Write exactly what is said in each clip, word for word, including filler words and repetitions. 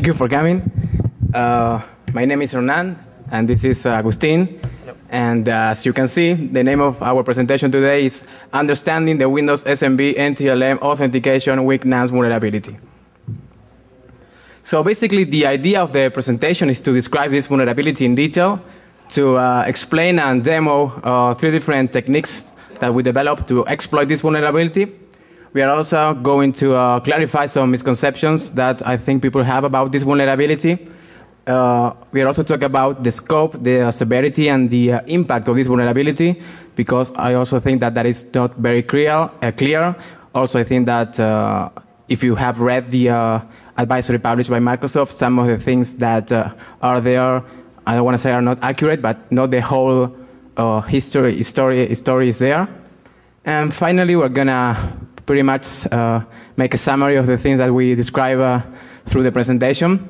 Thank you for coming. Uh, my name is Hernán, and this is Agustín. Hello. And uh, as you can see, the name of our presentation today is Understanding the Windows S M B N T L M Authentication with nonce Vulnerability. So basically, the idea of the presentation is to describe this vulnerability in detail, to uh, explain and demo uh, three different techniques that we developed to exploit this vulnerability. We are also going to uh, clarify some misconceptions that I think people have about this vulnerability. Uh, we are also talking about the scope, the uh, severity, and the uh, impact of this vulnerability, because I also think that that is not very clear. Uh, clear. Also, I think that uh, if you have read the uh, advisory published by Microsoft, some of the things that uh, are there, I don't want to say are not accurate, but not the whole uh, history, story, story is there. And finally, we're going to pretty much uh, make a summary of the things that we describe uh, through the presentation,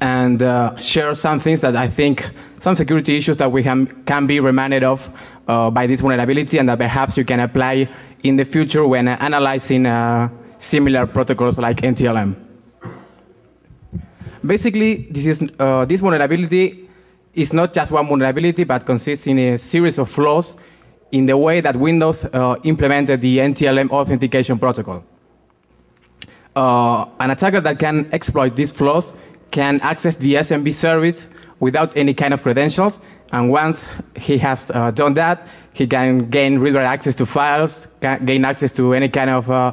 and uh, share some things that I think, some security issues that we can, can be reminded of uh, by this vulnerability, and that perhaps you can apply in the future when uh, analyzing uh, similar protocols like N T L M. Basically, this, is, uh, this vulnerability is not just one vulnerability, but consists in a series of flaws in the way that Windows uh, implemented the N T L M authentication protocol. Uh, an attacker that can exploit these flaws can access the S M B service without any kind of credentials, and once he has uh, done that, he can gain read-write access to files, can gain access to any kind of uh,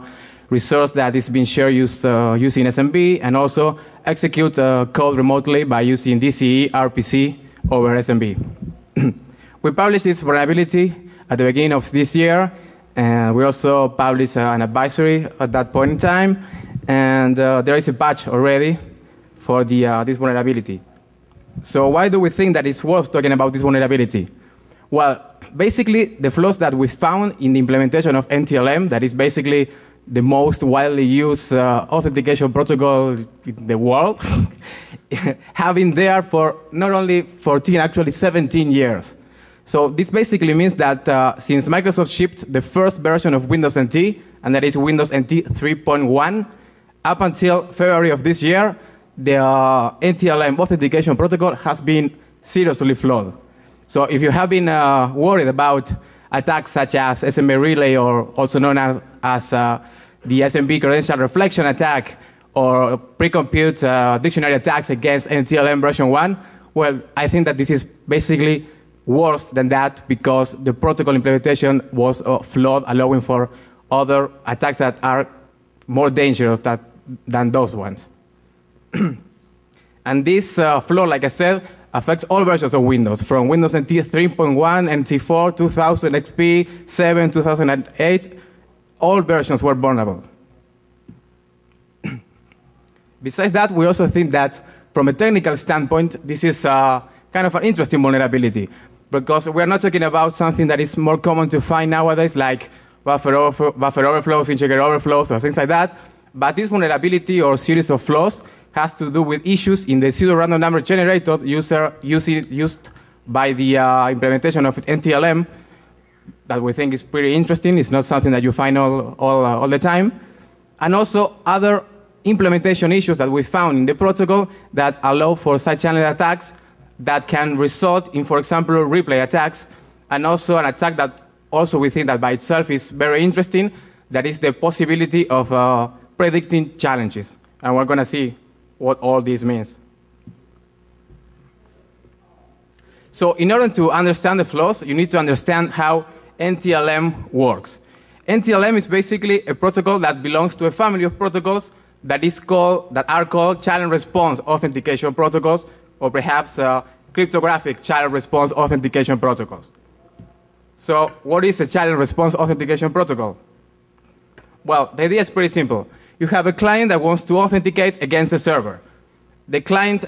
resource that is being shared used, uh, using S M B, and also execute uh, code remotely by using D C E R P C over S M B. We published this vulnerability at the beginning of this year, and uh, we also published uh, an advisory at that point in time, and uh, there is a patch already for the, uh, this vulnerability. So why do we think that it's worth talking about this vulnerability? Well, basically, the flaws that we found in the implementation of N T L M, that is basically the most widely used uh, authentication protocol in the world, have been there for not only fourteen, actually seventeen years. So this basically means that uh, since Microsoft shipped the first version of Windows N T, and that is Windows N T three point one, up until February of this year, the uh, N T L M authentication protocol has been seriously flawed. So if you have been uh, worried about attacks such as S M B Relay, or also known as, as uh, the S M B credential reflection attack, or pre-compute uh, dictionary attacks against N T L M version one, well, I think that this is basically worse than that, because the protocol implementation was uh, flawed, allowing for other attacks that are more dangerous that, than those ones. And this uh, flaw, like I said, affects all versions of Windows, from Windows N T three point one, N T four, two thousand, X P, seven, two thousand eight. All versions were vulnerable. Besides that, we also think that, from a technical standpoint, this is uh, kind of an interesting vulnerability, because we're not talking about something that is more common to find nowadays, like buffer, overflow, buffer overflows, integer overflows, or things like that. But this vulnerability or series of flaws has to do with issues in the pseudo-random number generator user used by the uh, implementation of N T L M that we think is pretty interesting. It's not something that you find all, all, uh, all the time. And also other implementation issues that we found in the protocol that allow for side-channel attacks that can result in, for example, replay attacks, and also an attack that also we think that by itself is very interesting, that is the possibility of uh, predicting challenges. And we're going to see what all this means. So in order to understand the flaws, you need to understand how N T L M works. N T L M is basically a protocol that belongs to a family of protocols that is called, that are called challenge response authentication protocols, or perhaps uh, cryptographic challenge response authentication protocols. So what is a challenge response authentication protocol? Well, the idea is pretty simple. You have a client that wants to authenticate against a server. The client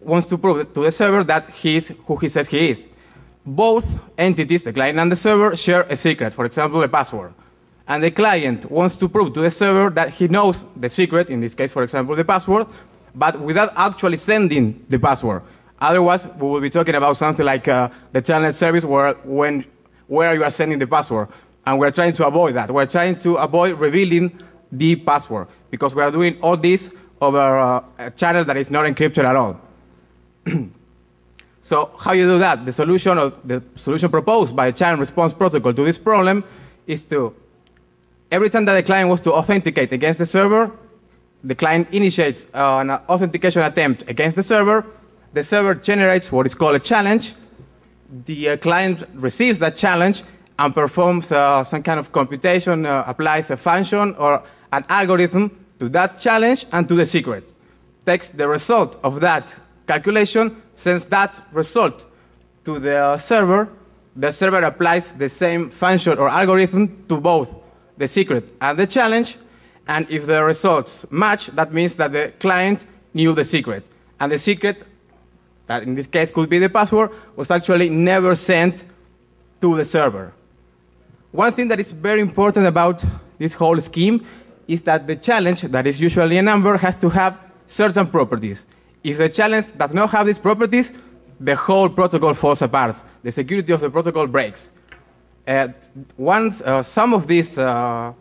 wants to prove to the server that he is who he says he is. Both entities, the client and the server, share a secret, for example, a password. And the client wants to prove to the server that he knows the secret, in this case, for example, the password, but without actually sending the password. Otherwise, we will be talking about something like uh, the channel service where, when, where you are sending the password. And we're trying to avoid that. We're trying to avoid revealing the password, because we are doing all this over a, a channel that is not encrypted at all. So how you do that? The solution, of the solution proposed by the channel response protocol to this problem is to, every time that the client wants to authenticate against the server, the client initiates uh, an authentication attempt against the server, the server generates what is called a challenge, the uh, client receives that challenge and performs uh, some kind of computation, uh, applies a function or an algorithm to that challenge and to the secret, takes the result of that calculation, sends that result to the server, the server applies the same function or algorithm to both the secret and the challenge, and if the results match, that means that the client knew the secret. And the secret, that in this case could be the password, was actually never sent to the server. One thing that is very important about this whole scheme is that the challenge, that is usually a number, has to have certain properties. If the challenge does not have these properties, the whole protocol falls apart. The security of the protocol breaks. Uh, once uh, some of these uh,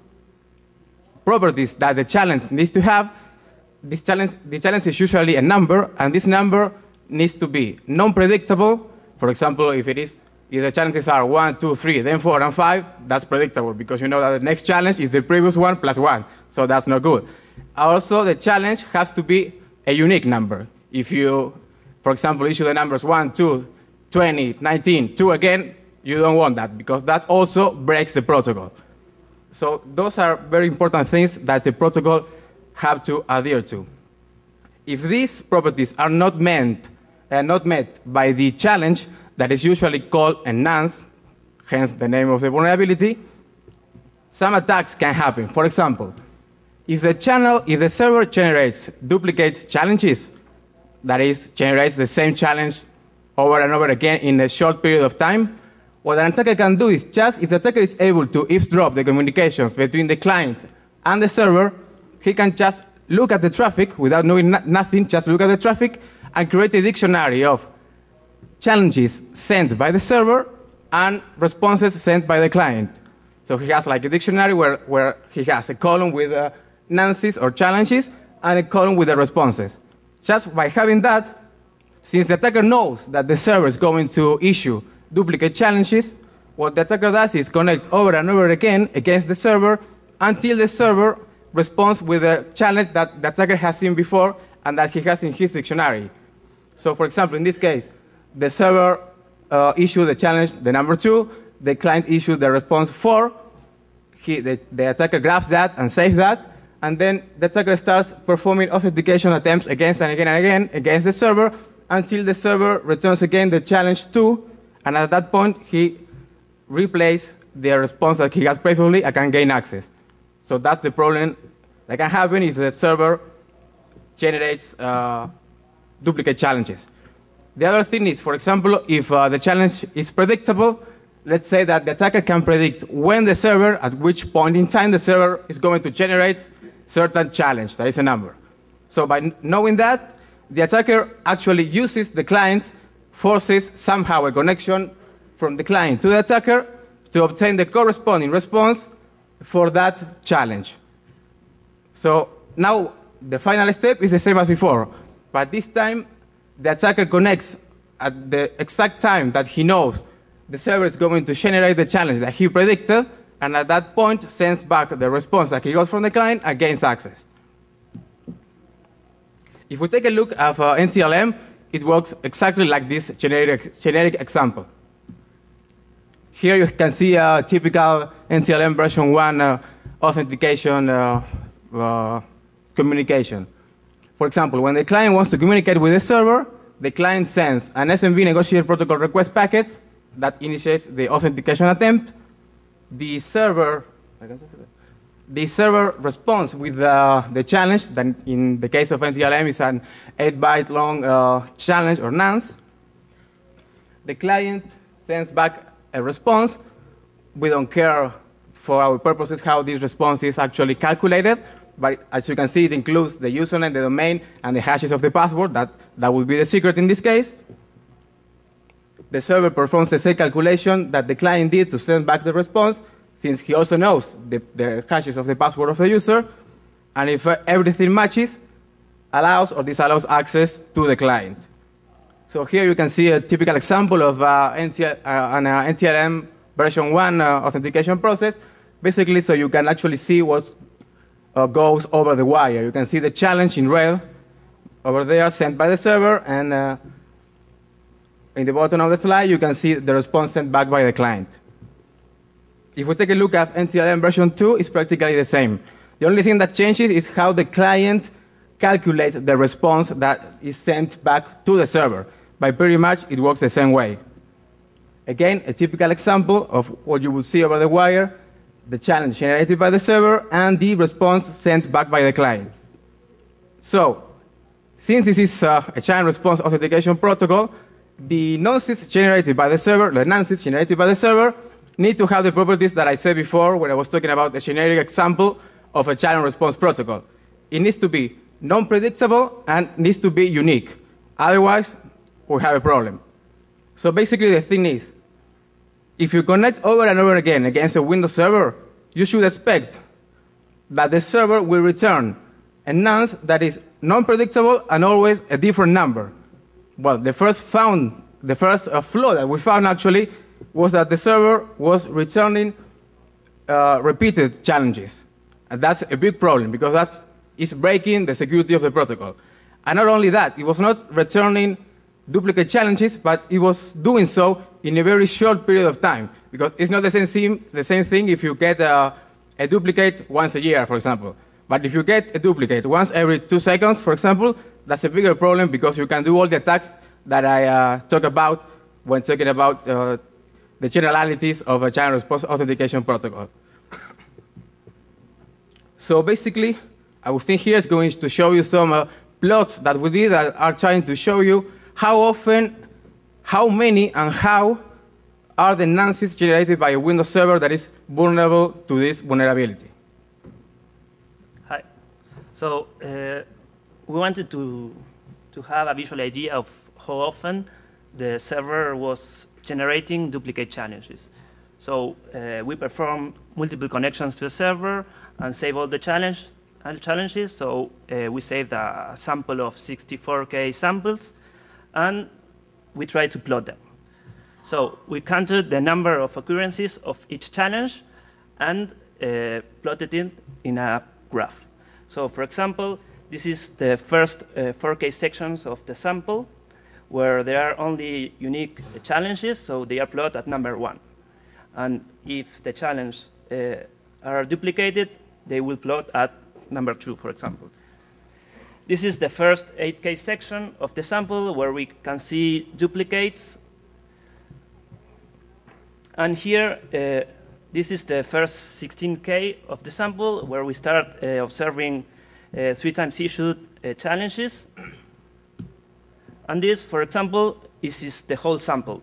properties that the challenge needs to have, this challenge, the challenge is usually a number, and this number needs to be non-predictable. For example, if it is, if the challenges are one, two, three, then four, and five, that's predictable because you know that the next challenge is the previous one plus one, so that's not good. Also, the challenge has to be a unique number. If you, for example, issue the numbers one, two, twenty, nineteen, two again, you don't want that because that also breaks the protocol. So those are very important things that the protocol have to adhere to. If these properties are not meant and not met by the challenge, that is usually called a nonce, hence the name of the vulnerability, some attacks can happen. For example, if the channel, if the server generates duplicate challenges, that is, generates the same challenge over and over again in a short period of time, what an attacker can do is, just if the attacker is able to eavesdrop the communications between the client and the server, he can just look at the traffic without knowing nothing, just look at the traffic and create a dictionary of challenges sent by the server and responses sent by the client. So he has like a dictionary where, where he has a column with uh, nonces or challenges and a column with the responses. Just by having that, since the attacker knows that the server is going to issue duplicate challenges, what the attacker does is connect over and over again against the server until the server responds with a challenge that the attacker has seen before and that he has in his dictionary. So for example, in this case, the server uh, issued the challenge, the number two, the client issued the response four, he, the, the attacker grabs that and saves that, and then the attacker starts performing authentication attempts against and again and again against the server until the server returns again the challenge two, and at that point, he replays the response that he got previously and can gain access. So that's the problem that can happen if the server generates uh, duplicate challenges. The other thing is, for example, if uh, the challenge is predictable, let's say that the attacker can predict when the server, at which point in time the server is going to generate certain challenge, that is a number. So by knowing that, the attacker actually uses the client, forces somehow a connection from the client to the attacker to obtain the corresponding response for that challenge. So now the final step is the same as before, but this time the attacker connects at the exact time that he knows the server is going to generate the challenge that he predicted, and at that point sends back the response that he got from the client and gains access. If we take a look at uh, N T L M, it works exactly like this generic, generic example. Here you can see a typical N T L M version one uh, authentication uh, uh, communication. For example, when the client wants to communicate with the server, the client sends an S M B negotiated protocol request packet that initiates the authentication attempt. The server, the server responds with uh, the challenge, that in the case of N T L M is an eight byte long uh, challenge or nonce. The client sends back a response. We don't care for our purposes how this response is actually calculated, but as you can see, it includes the username, the domain, and the hashes of the password. That, that would be the secret in this case. The server performs the same calculation that the client did to send back the response, since he also knows the, the hashes of the password of the user. And if uh, everything matches, allows or disallows access to the client. So here you can see a typical example of uh, N T L, uh, an uh, N T L M version one uh, authentication process. Basically, so you can actually see what uh, goes over the wire. You can see the challenge in red over there sent by the server, and uh, in the bottom of the slide, you can see the response sent back by the client. If we take a look at N T L M version two, it's practically the same. The only thing that changes is how the client calculates the response that is sent back to the server. But pretty much, it works the same way. Again, a typical example of what you would see over the wire, the challenge generated by the server, and the response sent back by the client. So, since this is uh, a chain response authentication protocol, the nonces generated by the server, the nonces generated by the server, need to have the properties that I said before when I was talking about the generic example of a challenge response protocol. It needs to be non-predictable and needs to be unique. Otherwise, we have a problem. So basically the thing is, if you connect over and over again against a Windows server, you should expect that the server will return a nonce that is non-predictable and always a different number. Well, the first found, the first uh, flaw that we found actually was that the server was returning uh, repeated challenges. And that's a big problem because that is breaking the security of the protocol. And not only that, it was not returning duplicate challenges, but it was doing so in a very short period of time. Because it's not the same thing, the same thing if you get a, a duplicate once a year, for example. But if you get a duplicate once every two seconds, for example, that's a bigger problem because you can do all the attacks that I uh, talk about when talking about uh, the generalities of a chain response authentication protocol. So basically, Agustín here is going to show you some uh, plots that we did that are trying to show you how often, how many, and how are the nonces generated by a Windows server that is vulnerable to this vulnerability. Hi. So uh, we wanted to, to have a visual idea of how often the server was generating duplicate challenges. So uh, we perform multiple connections to the server and save all the challenge, all challenges. So uh, we saved a sample of sixty-four K samples, and we tried to plot them. So we counted the number of occurrences of each challenge and uh, plotted it in a graph. So for example, this is the first uh, four K sections of the sample, where there are only unique uh, challenges, so they are plotted at number one. And if the challenges uh, are duplicated, they will plot at number two, for example. This is the first eight K section of the sample, where we can see duplicates. And here, uh, this is the first sixteen K of the sample, where we start uh, observing Uh, three times issued uh, challenges. And this, for example, this is the whole sample,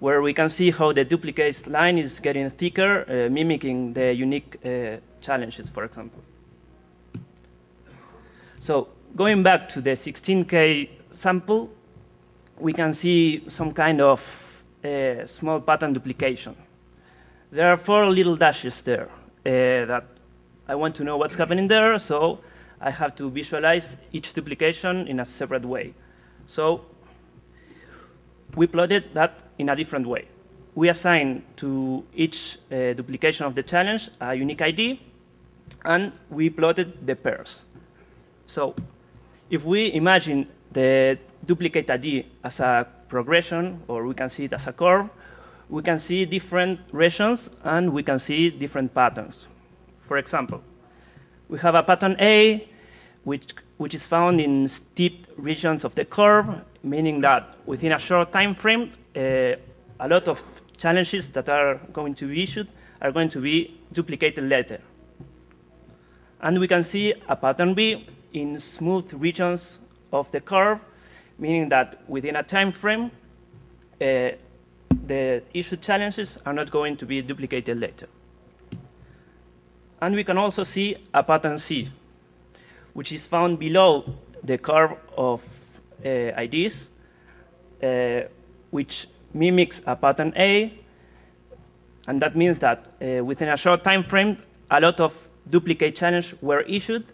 where we can see how the duplicates line is getting thicker, uh, mimicking the unique uh, challenges, for example. So going back to the sixteen K sample, we can see some kind of uh, small pattern duplication. There are four little dashes there uh, that I want to know what's happening there, so I have to visualize each duplication in a separate way. So we plotted that in a different way. We assign to each uh, duplication of the challenge a unique I D, and we plotted the pairs. So if we imagine the duplicate I D as a progression, or we can see it as a curve, we can see different regions, and we can see different patterns. For example, we have a pattern A, which, which is found in steep regions of the curve, meaning that within a short time frame, uh, a lot of challenges that are going to be issued are going to be duplicated later. And we can see a pattern B in smooth regions of the curve, meaning that within a time frame, uh, the issued challenges are not going to be duplicated later. And we can also see a pattern C, which is found below the curve of uh, I Ds, uh, which mimics a pattern A. And that means that uh, within a short time frame, a lot of duplicate challenges were issued,